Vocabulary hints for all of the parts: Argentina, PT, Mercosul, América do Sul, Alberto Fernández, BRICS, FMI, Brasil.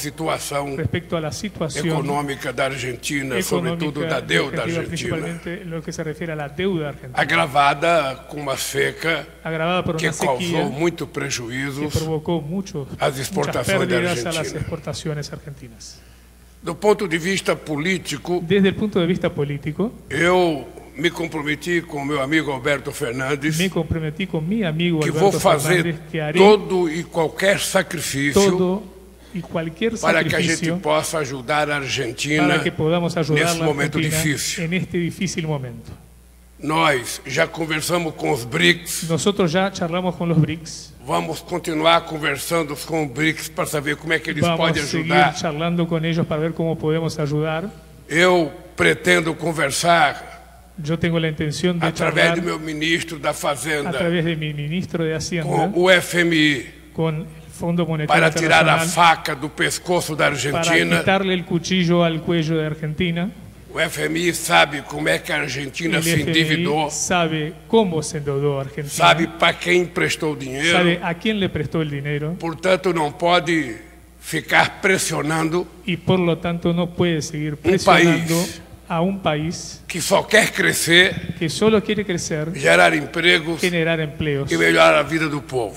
situação econômica da Argentina, sobretudo da deuda argentina, agravada com uma seca que causou muito prejuízos às exportações da Argentina. Do ponto de vista político, eu me comprometi com meu amigo Alberto Fernández, que vou fazer todo e qualquer sacrifício para que a gente possa ajudar a Argentina nesse momento difícil. Nós já conversamos com os BRICS. Vamos continuar conversando com os BRICS para saber como é que eles podem ajudar. Eu pretendo conversar através do meu ministro da Fazenda, com o FMI, para tirar a faca do pescoço da Argentina. O FMI sabe como é que a Argentina se endividou, sabe para quem emprestou o dinheiro, portanto não pode ficar pressionando um país a um país que só quer crescer, gerar empregos e melhorar a vida do povo.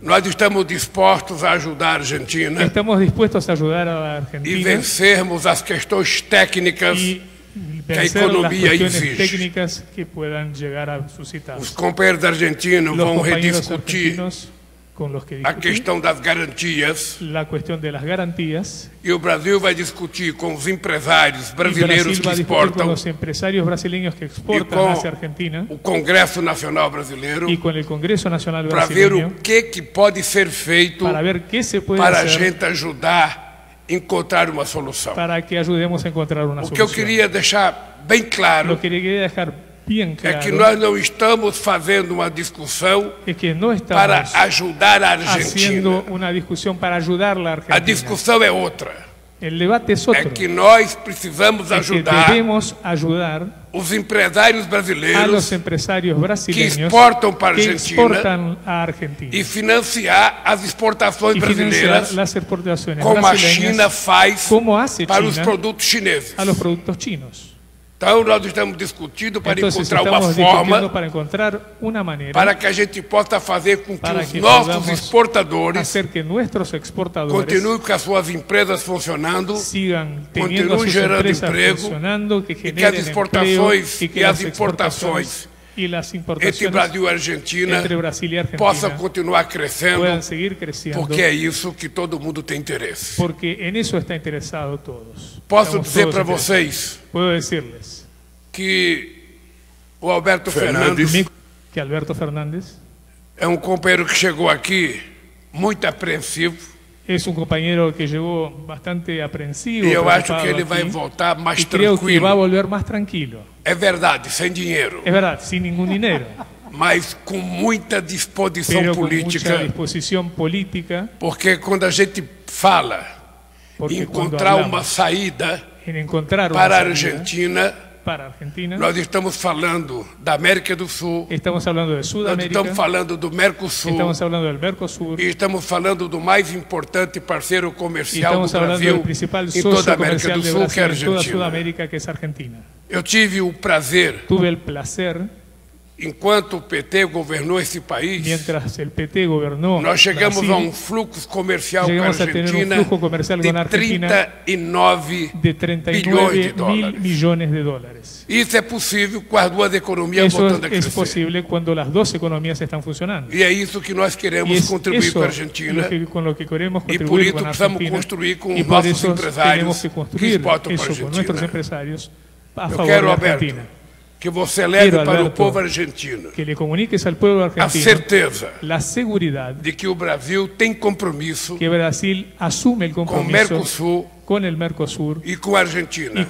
Nós estamos dispostos a ajudar a Argentina e vencermos as questões técnicas que a economia exige. Os companheiros da Argentina vão rediscutir a questão das garantias, e o Brasil vai discutir com os empresários brasileiros que exportam, e com o Congresso Nacional Brasileiro, para ver o que pode ser feito para a gente ajudar a encontrar uma solução. O que eu queria deixar bem claro é que nós não estamos fazendo uma discussão para ajudar a Argentina. A discussão é outra. É que nós precisamos ajudar os empresários brasileiros que exportam para a Argentina e financiar as exportações brasileiras, como a China faz para os produtos chineses. Então, nós estamos discutindo para encontrar uma forma para que a gente possa fazer com que os nossos exportadores continuem com as suas empresas funcionando, continuem gerando emprego, e que as exportações e as importações entre Brasil e Argentina possam continuar crescendo, porque é isso que todo mundo tem interesse. Posso dizer para vocês que o Alberto Fernández é um companheiro que chegou aqui muito apreensivo. Es un compañero que llegó bastante aprensivo. Yo creo que él va a voltar más tranquilo. Creo que va a volver más tranquilo. Es verdad, sin dinero. Es verdad, sin ningún dinero. Mas com muita disposição política. Porque quando a gente fala em encontrar uma saída para a Argentina, nós estamos falando da América do Sul, estamos falando do Mercosul, e estamos falando do mais importante parceiro comercial do Brasil em toda a América do Sul, que é a Argentina. Eu tive o prazer, enquanto o PT governou esse país, nós chegamos a um fluxo comercial com a Argentina de 39 bilhões de dólares. Isso é possível com as duas economias voltando a crescer. É possível quando as duas economias estão funcionando. E é isso que nós queremos contribuir para a Argentina, e por isso precisamos construir com os nossos empresários que exportam para a Argentina. Eu quero, Alberto, que você leve para o povo argentino a certeza de que o Brasil tem compromisso com o Mercosul e com a Argentina,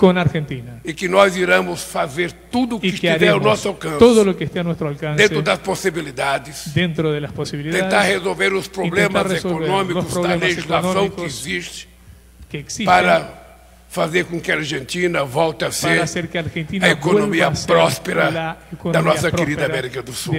e que nós iremos fazer tudo o que estiver ao nosso alcance, dentro das possibilidades, tentar resolver os problemas econômicos da legislação que existe, para fazer com que a Argentina volte a ser a economia próspera da nossa querida América do Sul.